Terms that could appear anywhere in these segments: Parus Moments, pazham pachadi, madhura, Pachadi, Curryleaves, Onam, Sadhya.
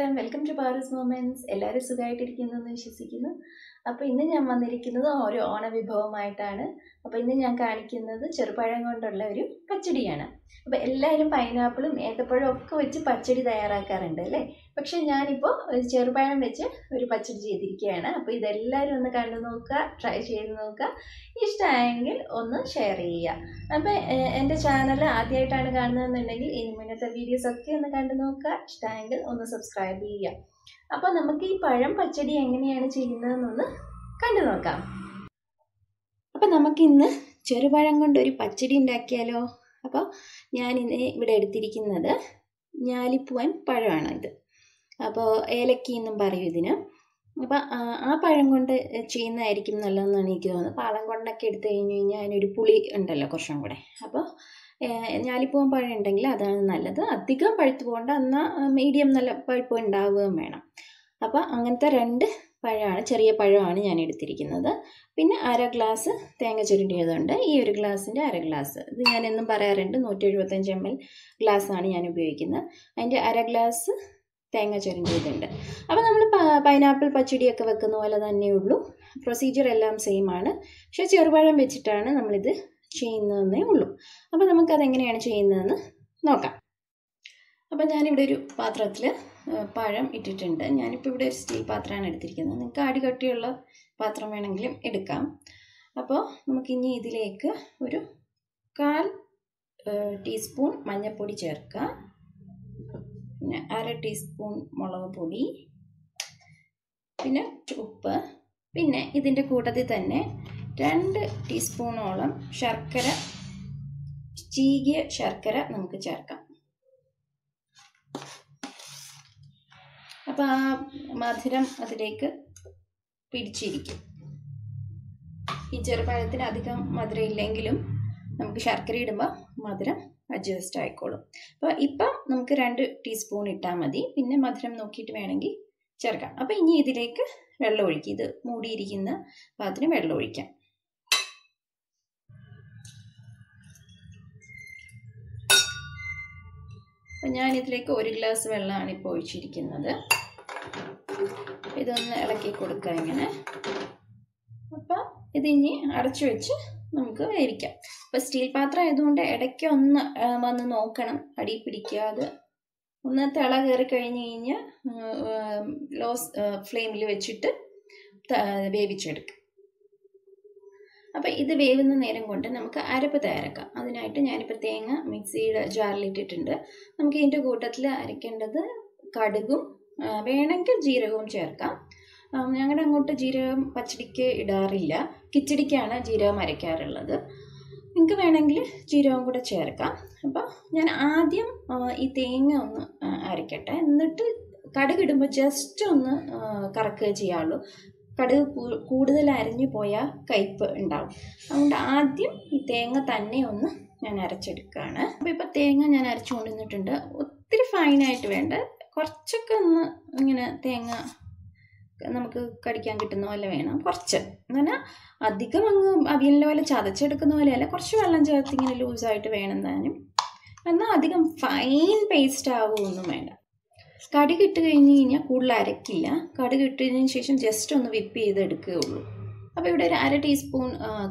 Namaskaram, welcome to Parus Moments. Ellaru sugayittirikkunnu ennu vishwasikkunnu. Appo innu njan vandirikkunnathu oru ona vibhavamayittanu. Appo innu njan kaanikkunnathu cherupazham kondulla oru pachadiyanu. Appo ellarum pineapple um edappazham okke vechu pachadi tayyarakkarundu alle. Pakshe njan ippo cherupazham vechu oru pachadi cheyidikkanu. Appo idellarum onnu kandu nokka, try cheyidu nokka. Ishtayengil onnu share cheya. Appo ende channel aadiyayittanu kaanunnathundengil innunnathe videos okke onnu kandu nokka. Ishtayengil onnu subscribe cheya. Now, we will see how to do this. Now, we will see how to do this. Now, we will see how to do this. Now, Yalipum parentangla than another, thicker parthwanda and medium parthwanda manner. Upper Angantha and Parana, cherry parani and editric another. Pin ara glass, thangacher under, ear glass and ara glass. The an in the pararenda noted with a gemel, glass ani and a buikina, and ara glass, thangacher in the under. Upon pineapple pachidi akavacanola than new blue, procedure alarm same manner, shut your baram bitchitana, namlid. Chain the Nulu. Upon the Makathangan chain the Noka. Upon Janibdu Pathratler, Param ititenda, Yanipud steel patran at the Rikan, and Cardigatilla Pathraman and Glim Edicam. Upon Makini the lake, Udu Carl teaspoon, Manja Podi Cherka, Ara teaspoon Molava Podi, Pinna Chopper, Pinna is in the coat of the Tane. 2 teaspoon olam sharkara cheegiya sharkara namukku cherkam appo madhuram adilekku pidichirikkum ee cherupalathil adhigam madhuram illengilum namukku sharkara idumba madhuram adjust aayikolum appo ipo namukku 2 teaspoon itta madi pinne madhuram nokkittu venengi cherkam appo ini idilekku vellam olikku idu moodi irikkunna pathine vellam olikka I will take a glass of water. I will take a glass of water. I will take a glass of water. I will take a glass of water. I will take നമുക്ക് ഇതിന്റെ കൂട്ടത്തിൽ അരക്കേണ്ടത് കടുകും വേണെങ്കിൽ ജീരകവും ചേർക്കാം. ഞങ്ങളുടെ അങ്ങോട്ട് ജീരകം പച്ചടിക്ക് ഇടാറില്ല. കിച്ചടിക്കാണ് ജീരകം അരക്കാറുള്ളത്. നിങ്ങൾക്ക് വേണെങ്കിൽ ജീരകം കൂടി ചേർക്കാം. അപ്പോൾ ഞാൻ ആദ്യം ഈ തേങ്ങ ഒന്ന് അരക്കട്ടെ. എന്നിട്ട് കടുക് ഇടുമ്പോൾ ജസ്റ്റ് ഒന്ന് കറക്കുക ചെയ്യാലോ. കടുക് കൂടുതൽ അരഞ്ഞു പോയാൽ കയ്പ്പ് ഉണ്ടാവും. അതുകൊണ്ട് ആദ്യം ഈ തേങ്ങ തന്നെ ഒന്ന് ഞാൻ അരച്ചെടുക്കാനാണ്. അപ്പോൾ ഇപ്പോ തേങ്ങ ഞാൻ അരച്ചുകൊണ്ടിട്ടുണ്ട്. ഒത്തിരി ഫൈൻ ആയിട്ട് വേണ്ട. കുറച്ചൊക്കെ ഒന്ന് ഇങ്ങനെ തേങ്ങ നമുക്ക് കടിക്കാൻ കിട്ടുന്ന പോലെ വേണം. കുറച്ച് എന്നാ അധികം അങ്ങ് അവിയലിലെ പോലെ ചതച്ചെടുക്കുന്ന പോലെ അല്ല. കുറച്ച് വെള്ളം ചേർത്ത് ഇങ്ങനെ ലൂസ് ആയിട്ട് വേണം താനും. എന്നാ അധികം ഫൈൻ പേസ്റ്റ് ആവുമൊന്നും വേണ്ട. കടുക് ഇട്ട് കഴിഞ്ഞു കഴിഞ്ഞാൽ കൂടുതൽ അരക്കില്ല. കടുക് ഇട്ടതിന് ശേഷം ജസ്റ്റ് ഒന്ന് വിപ്പ് ചെയ്തെടുക്കുകയുള്ളൂ. अब इधर एक आरे टीस्पून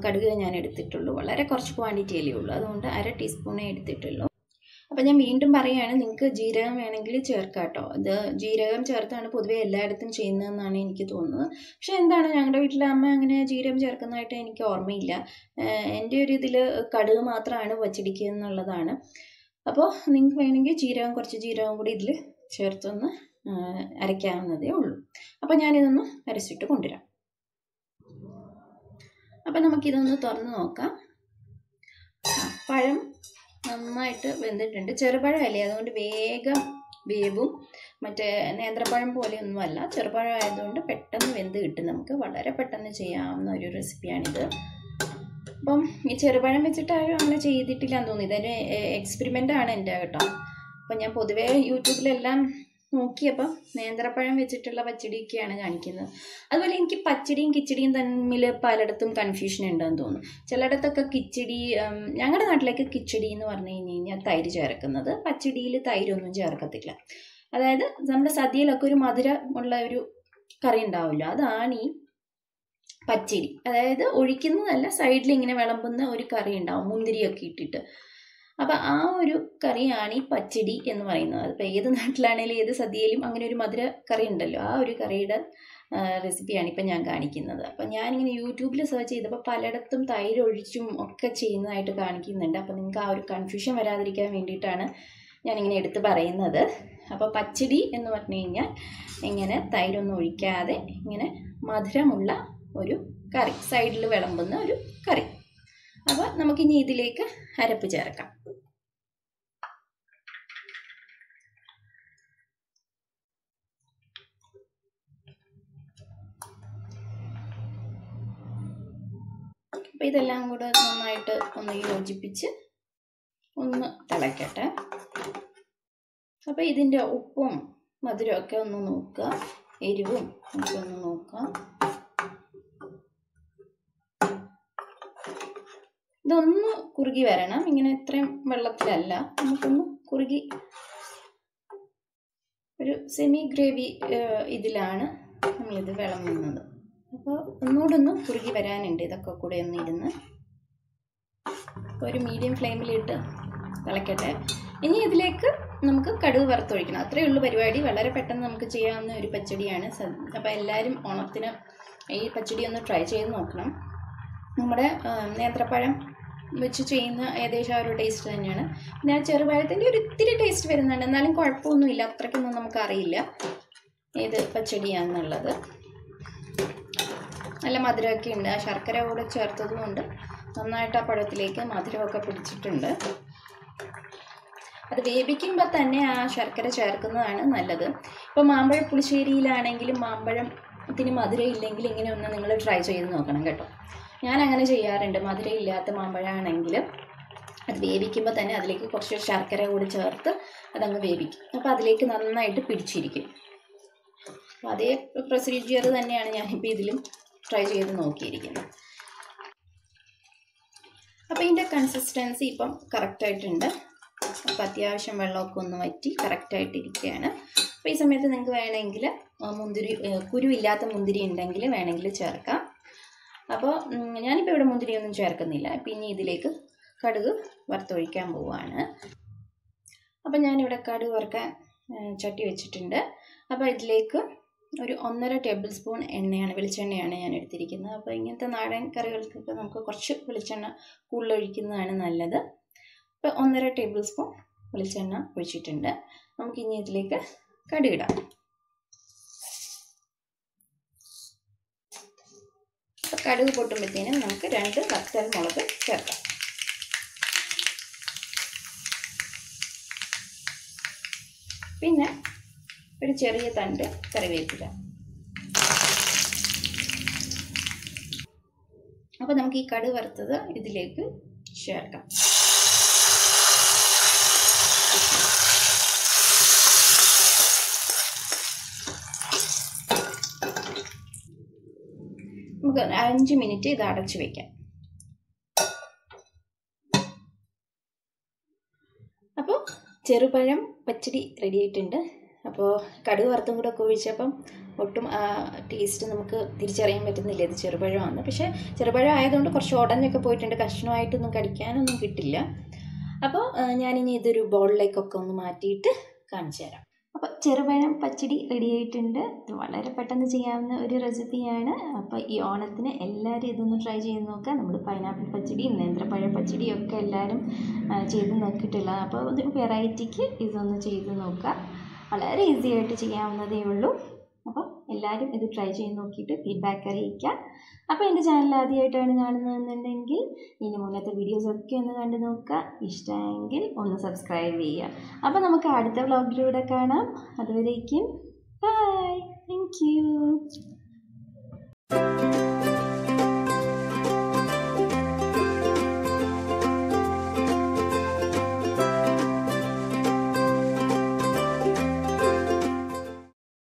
कड़गे जाने डटते टुल्लो वाला एक और चुपानी टेली उल्ला तो उनका आरे टीस्पूने डटते टुल्लो अब जब मेन टम बारे याने निंका जीरा में याने गली चर काटो द जीरा में चर तो अने पुद्वे लल्ला डटन चेन्ना नाने इनके तो ना शायद अने जंगड़ा इटला अम्मा अने जीरा में चर करना इटे इनके और में इल्ला एंडेरी दिले कड़गे मात्रा अने बच्चे डिके अपन हम किधर तोरना होगा पारम नम्मा इट्टे बंदे टंडे चरपार वाले आधों डे बेगा बेबू मटे नेंद्रा पारम पोले उन वाला चरपार आधों डे पेट्टन बंदे इट्टे नमके वाला रे पेट्टने चाहिए आम ना जो रेसिपी आनी दर बम ये चरपार में चिटा आयो हमने चाहिए दी टिलान दोनी दरे एक्सपेरिमेंट आने इंटर Okay, now I will put the pachadi in the pachadi. I will put the pachadi in the pachadi. അതായത് നമ്മുടെ സദ്യയിലൊക്കെ ഒരു മധുര ഉള്ള ഒരു കറി ഉണ്ടാവില്ല, അതാണ് ഈ പച്ചരി. അതായത് ഒഴിക്കുന്നതല്ല, സൈഡിൽ ഇങ്ങനെ വിളമ്പുന്ന ഒരു കറി ഉണ്ടാവും മുന്തിരിയൊക്കെ ഇട്ടിട്ട്. അപ്പം ആ ഒരു കറിയാണ് ഈ പച്ചടി എന്ന് പറയുന്നത്. അതിപ്പോൾ ഏത് നാട്ടിലാണേലും ഏത് സദ്യയിലും അങ്ങനെ ഒരു മധുര കറി ഉണ്ടല്ലോ, ആ ഒരു കറിയുടെ റെസിപ്പിയാണ് ഇപ്പം ഞാൻ കാണിക്കുന്നത്. അപ്പം ഞാനിങ്ങനെ യൂട്യൂബിൽ സെർച്ച് ചെയ്തപ്പോൾ പലയിടത്തും തൈര് ഒഴിച്ചും ഒക്കെ ചെയ്യുന്നതായിട്ട് കാണിക്കുന്നുണ്ട്. അപ്പം നിങ്ങൾക്ക് ആ ഒരു കൺഫ്യൂഷൻ വരാതിരിക്കാൻ വേണ്ടിയിട്ടാണ് ഞാനിങ്ങനെ എടുത്ത് പറയുന്നത്. അപ്പോൾ പച്ചടി എന്ന് പറഞ്ഞു കഴിഞ്ഞാൽ ഇങ്ങനെ തൈരൊന്നും ഒഴിക്കാതെ ഇങ്ങനെ മധുരമുള്ള ഒരു കറി, സൈഡിൽ വിളമ്പുന്ന ഒരു കറി. അപ്പോൾ നമുക്കിനി ഇതിലേക്ക് അരപ്പ് ചേർക്കാം. അപ്പം ഇതെല്ലാം കൂടെ നന്നായിട്ട് ഒന്ന് യോജിപ്പിച്ച് ഒന്ന് തിളക്കട്ടെ. അപ്പോൾ ഇതിൻ്റെ ഉപ്പും മധുരമൊക്കെ ഒന്ന് നോക്കുക, എരിവും ഒക്കെ ഒന്ന് നോക്കുക. ഇതൊന്ന് കുറുകി വരണം, ഇങ്ങനെ ഇത്രയും വെള്ളത്തിലല്ല, നമുക്കൊന്ന് കുറുകി ഒരു സെമി ഗ്രേവി ഇതിലാണ് നമ്മളിത് വിളമ്പുന്നത്. അപ്പോൾ ഒന്നുകൂടൊന്ന് കുറുകി വരാനുണ്ട്. ഇതൊക്കെ കൂടെ ഒന്ന് ഇരുന്ന് ഒരു മീഡിയം ഫ്ലെയിമിലിട്ട് തിളക്കട്ടെ. ഇനി ഇതിലേക്ക് നമുക്ക് കടുക് വറുത്തൊഴിക്കണം, അത്രയേ ഉള്ളൂ പരിപാടി. വളരെ പെട്ടെന്ന് നമുക്ക് ചെയ്യാവുന്ന ഒരു പച്ചടിയാണ്. അപ്പോൾ എല്ലാവരും ഓണത്തിന് ഈ പച്ചടി ഒന്ന് ട്രൈ ചെയ്ത് നോക്കണം. നമ്മുടെ നേന്ത്രപ്പഴം വെച്ച് ചെയ്യുന്ന ഏകദേശം ആ ഒരു ടേസ്റ്റ് തന്നെയാണ്. പിന്നെ ആ ചെറുപഴത്തിൻ്റെ ഒരു ഇത്തിരി ടേസ്റ്റ് വരുന്നുണ്ട്, എന്നാലും കുഴപ്പമൊന്നുമില്ല. അത്രയ്ക്കൊന്നും നമുക്കറിയില്ല ഏത് പച്ചടിയാണെന്നുള്ളത്. നല്ല മധുരമൊക്കെ ഉണ്ട്, ആ ശർക്കര കൂടെ ചേർത്തതുകൊണ്ട് നന്നായിട്ട് ആ പഴത്തിലേക്ക് മധുരമൊക്കെ പിടിച്ചിട്ടുണ്ട്. അത് വേവിക്കുമ്പോൾ തന്നെ ആ ശർക്കര ചേർക്കുന്നതാണ് നല്ലത്. ഇപ്പോൾ മാമ്പഴ പുളിശ്ശേരിയിലാണെങ്കിലും മാമ്പഴത്തിന് മധുരം ഇല്ലെങ്കിൽ ഇങ്ങനെ ഒന്ന് നിങ്ങൾ ട്രൈ ചെയ്ത് നോക്കണം കേട്ടോ. ഞാൻ അങ്ങനെ ചെയ്യാറുണ്ട്. മധുരം ഇല്ലാത്ത മാമ്പഴമാണെങ്കിൽ അത് വേവിക്കുമ്പോൾ തന്നെ അതിലേക്ക് കുറച്ച് ശർക്കര കൂടി ചേർത്ത് അതങ്ങ് വേവിക്കും. അപ്പോൾ അതിലേക്ക് നന്നായിട്ട് പിടിച്ചിരിക്കും. അപ്പോൾ അതേ പ്രൊസീജിയർ തന്നെയാണ് ഞാനിപ്പോൾ ഇതിലും ട്രൈ ചെയ്ത് നോക്കിയിരിക്കുന്നത്. അപ്പോൾ ഇതിൻ്റെ കൺസിസ്റ്റൻസി ഇപ്പം കറക്റ്റായിട്ടുണ്ട്. അപ്പോൾ അത്യാവശ്യം വെള്ളമൊക്കെ ഒന്ന് വറ്റി കറക്റ്റായിട്ടിരിക്കുകയാണ്. അപ്പോൾ ഈ സമയത്ത് നിങ്ങൾക്ക് വേണമെങ്കിൽ മുന്തിരി, കുരുവില്ലാത്ത മുന്തിരി ഉണ്ടെങ്കിൽ വേണമെങ്കിൽ ചേർക്കാം. അപ്പോൾ ഞാനിപ്പോൾ ഇവിടെ മുന്തിരിയൊന്നും ചേർക്കുന്നില്ല. പിന്നെ ഇതിലേക്ക് കടുക് വറുത്തൊഴിക്കാൻ പോവുകയാണ്. അപ്പം ഞാനിവിടെ കടുക് വറുക്കാൻ ചട്ടി വെച്ചിട്ടുണ്ട്. അപ്പോൾ ഇതിലേക്ക് ഒരു 1.5 ടേബിൾ സ്പൂൺ എണ്ണയാണ്, വെളിച്ചെണ്ണയാണ് ഞാൻ എടുത്തിരിക്കുന്നത്. അപ്പോൾ ഇങ്ങനത്തെ നാടൻ കറികൾക്കൊക്കെ നമുക്ക് കുറച്ച് വെളിച്ചെണ്ണ കൂടുതൽ ഒഴിക്കുന്നതാണ് നല്ലത്. അപ്പോൾ 1.5 ടേബിൾ സ്പൂൺ വെളിച്ചെണ്ണ ഒഴിച്ചിട്ടുണ്ട്. നമുക്കിനി ഇതിലേക്ക് കടുകിടാം. കടുക് പൊട്ടുമ്പോഴത്തേനും നമുക്ക് 2 വറ്റൽമുളക് ചേർക്കാം. പിന്നെ ഒരു ചെറിയ തണ്ട് കറിവേപ്പില. അപ്പോൾ നമുക്ക് ഈ കടുക് വറുത്തത് ഇതിലേക്ക് ചേർക്കാം. നമുക്ക് 5 മിനിറ്റ് ഇത് അടച്ചു വയ്ക്കാം. അപ്പോൾ ചെറുപഴം പച്ചടി റെഡി ആയിട്ടുണ്ട്. അപ്പോൾ കടുക് വറുത്തും കൂടെ ഒഴിച്ചപ്പം ഒട്ടും ആ ടേസ്റ്റ് നമുക്ക് തിരിച്ചറിയാൻ പറ്റുന്നില്ല ഇത് ചെറുപഴമാണ്. പക്ഷേ ചെറുപഴം ആയതുകൊണ്ട് കുറച്ച് ഉടഞ്ഞൊക്കെ പോയിട്ടുണ്ട്, കഷ്ണമായിട്ടൊന്നും കടിക്കാനൊന്നും കിട്ടില്ല. അപ്പോൾ ഞാനിനി ഇതൊരു ബൗളിലേക്കൊക്കെ ഒന്ന് മാറ്റിയിട്ട് കാണിച്ചു തരാം. അപ്പോൾ ചെറുപഴം പച്ചടി റെഡിയായിട്ടുണ്ട്. ഇത് വളരെ പെട്ടെന്ന് ചെയ്യാവുന്ന ഒരു റെസിപ്പിയാണ്. അപ്പോൾ ഈ ഓണത്തിന് എല്ലാവരും ഇതൊന്ന് ട്രൈ ചെയ്ത് നോക്കുക. നമ്മൾ പൈനാപ്പിൾ പച്ചടിയും നേന്ത്രപ്പഴ പച്ചടിയും ഒക്കെ എല്ലാവരും ചെയ്ത് നോക്കിയിട്ടില്ല. അപ്പോൾ ഒരു വെറൈറ്റിക്ക് ഇതൊന്ന് ചെയ്ത് നോക്കുക. വളരെ ഈസി ആയിട്ട് ചെയ്യാവുന്നതേ ഉള്ളൂ. അപ്പോൾ എല്ലാവരും ഇത് ട്രൈ ചെയ്ത് നോക്കിയിട്ട് ഫീഡ്ബാക്ക് അറിയിക്കുക. അപ്പോൾ എൻ്റെ ചാനൽ ആദ്യമായിട്ടാണ് കാണുന്നതെന്നുണ്ടെങ്കിൽ ഇതിന് മുന്നത്തെ വീഡിയോസൊക്കെ ഒന്ന് കണ്ടു നോക്കുക. ഇഷ്ടമെങ്കിൽ ഒന്ന് സബ്സ്ക്രൈബ് ചെയ്യുക. അപ്പോൾ നമുക്ക് അടുത്ത വ്ളോഗിലൂടെ കാണാം. അതുവരേക്കും ബൈ, താങ്ക് യു.